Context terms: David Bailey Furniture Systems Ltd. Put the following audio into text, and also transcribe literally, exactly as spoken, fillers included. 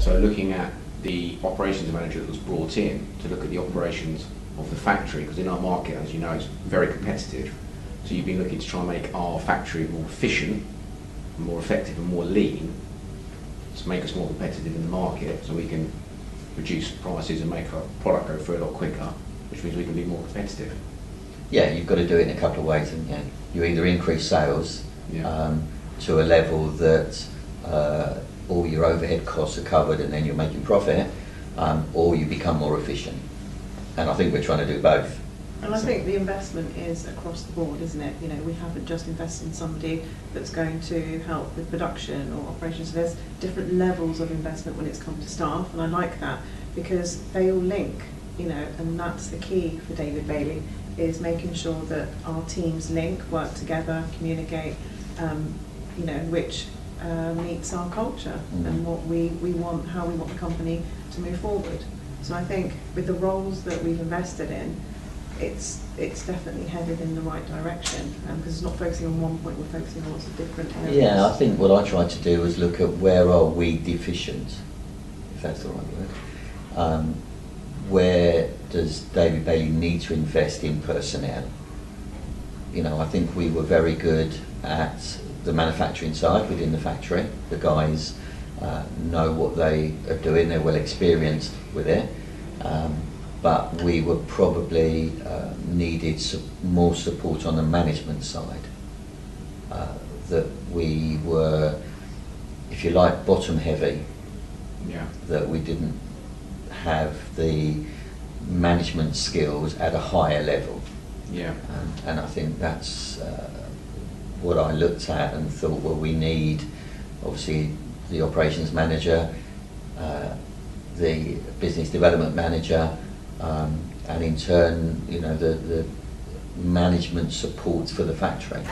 So looking at the operations manager that was brought in to look at the operations of the factory, because in our market, as you know, it's very competitive. So you've been looking to try and make our factory more efficient, more effective and more lean, to make us more competitive in the market, so we can reduce prices and make our product go through a lot quicker, which means we can be more competitive. Yeah, you've got to do it in a couple of ways, and you know, you either increase sales yeah. um, to a level that uh, all your overhead costs are covered and then you're making profit, um, or you become more efficient. And I think we're trying to do both. And I think the investment is across the board, isn't it? You know, we haven't just invested in somebody that's going to help with production or operations. So there's different levels of investment when it's come to staff, and I like that because they all link, you know, and that's the key for David Bailey, is making sure that our teams link, work together, communicate, um, you know, which uh, meets our culture mm-hmm. and what we, we want, how we want the company to move forward. So I think with the roles that we've invested in, It's, it's definitely headed in the right direction, because um, it's not focusing on one point, we're focusing on lots of different areas. Yeah, I think what I tried to do was look at where are we deficient, if that's the right word. Um, where does David Bailey need to invest in personnel? You know, I think we were very good at the manufacturing side within the factory. The guys uh, know what they are doing, they're well experienced with it. Um, But we were probably uh, needed su more support on the management side. Uh, that we were, if you like, bottom heavy. Yeah. That we didn't have the management skills at a higher level. Yeah. Um, and I think that's uh, what I looked at and thought. Well, we need, obviously, the operations manager, uh, the business development manager. Um, and in turn, you know, the, the management support for the factory.